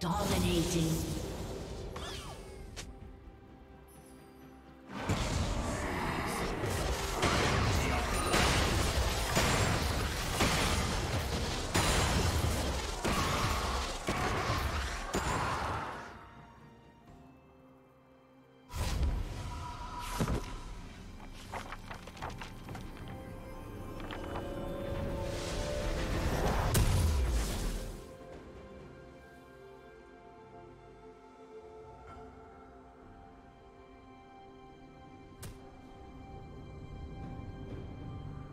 Dominating.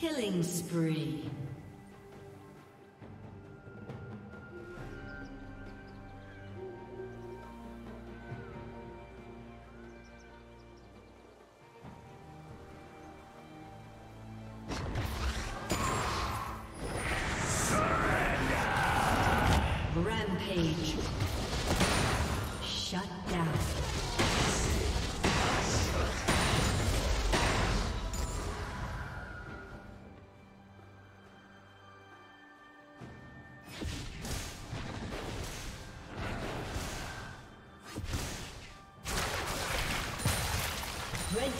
Killing spree. Red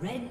Red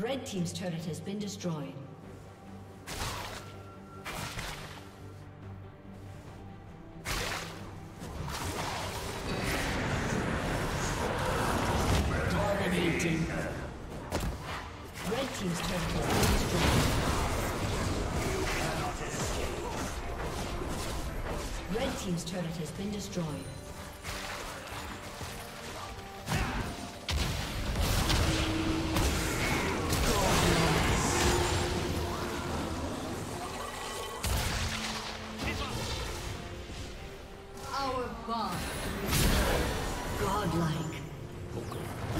Red team's turret has been destroyed. Dominating. Red team's turret has been destroyed. You cannot escape. Red team's turret has been destroyed.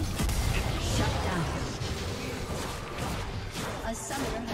Shut down. A summoner has